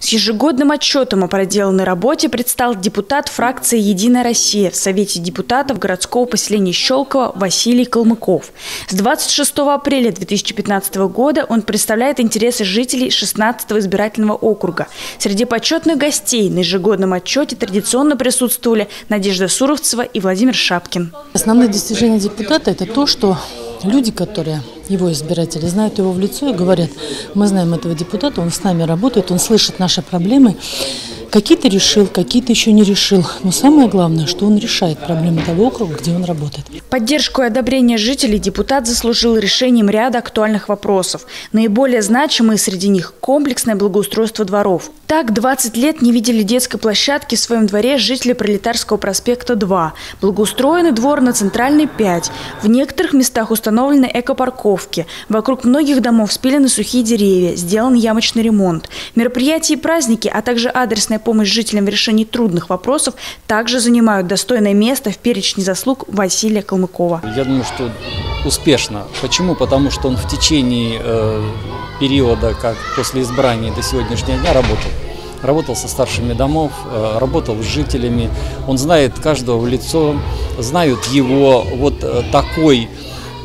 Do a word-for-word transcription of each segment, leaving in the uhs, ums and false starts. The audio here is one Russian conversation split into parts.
С ежегодным отчетом о проделанной работе предстал депутат фракции «Единая Россия» в Совете депутатов городского поселения Щёлково Василий Калмыков. С двадцать шестого апреля две тысячи пятнадцатого года он представляет интересы жителей шестнадцатого избирательного округа. Среди почетных гостей на ежегодном отчете традиционно присутствовали Надежда Суровцева и Владимир Шапкин. Основное достижение депутата – это то, что люди, которые его избиратели, знают его в лицо и говорят: мы знаем этого депутата, он с нами работает, он слышит наши проблемы. Какие-то решил, какие-то еще не решил. Но самое главное, что он решает проблемы того округа, где он работает. Поддержку и одобрение жителей депутат заслужил решением ряда актуальных вопросов. Наиболее значимые среди них – комплексное благоустройство дворов. Так, двадцать лет не видели детской площадки в своем дворе жители Пролетарского проспекта два. Благоустроенный двор на Центральной пять. В некоторых местах установлены экопарковки. Вокруг многих домов спилены сухие деревья, сделан ямочный ремонт. Мероприятия и праздники, а также адресная помощь жителям в решении трудных вопросов также занимают достойное место в перечне заслуг Василия Калмыкова. Я думаю, что успешно. Почему? Потому что он в течение э, периода, как после избрания до сегодняшнего дня, работал. Работал со старшими домов, э, работал с жителями. Он знает каждого в лицо, знают его. Вот э, такой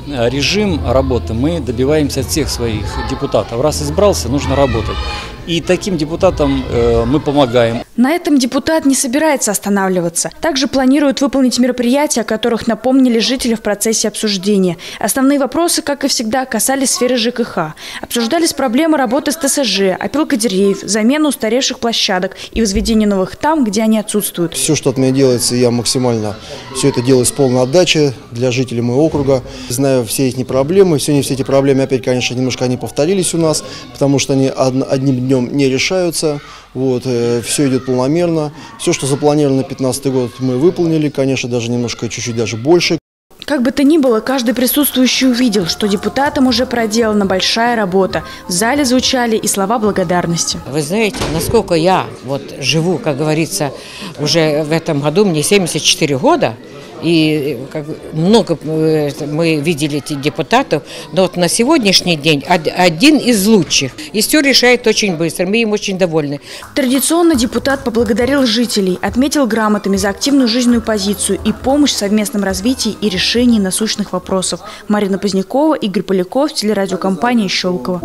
режим работы мы добиваемся от всех своих депутатов. Раз избрался, нужно работать. И таким депутатам э, мы помогаем. На этом депутат не собирается останавливаться. Также планирует выполнить мероприятия, о которых напомнили жители в процессе обсуждения. Основные вопросы, как и всегда, касались сферы ЖКХ. Обсуждались проблемы работы с ТСЖ, опилка деревьев, замена устаревших площадок и возведение новых там, где они отсутствуют. Все, что от меня делается, я максимально все это делаю с полной отдачей для жителей моего округа. Знаю все их проблемы. Сегодня все эти проблемы, опять, конечно, немножко они повторились у нас, потому что они одним днем не решаются. Вот, э, все идет планомерно. Все, что запланировано на пятнадцатый год, мы выполнили, конечно, даже немножко, чуть-чуть даже больше. Как бы то ни было, каждый присутствующий увидел, что депутатам уже проделана большая работа. В зале звучали и слова благодарности. Вы знаете, насколько я вот живу, как говорится, уже в этом году, мне семьдесят четыре года, и как, много мы видели этих депутатов, но вот на сегодняшний день один из лучших. И все решает очень быстро, мы им очень довольны. Традиционно депутат поблагодарил жителей, отметил грамотами за активную жизненную позицию и помощь в совместном развитии и решении насущных вопросов. Марина Позднякова, Игорь Поляков, телерадиокомпания «Щелково».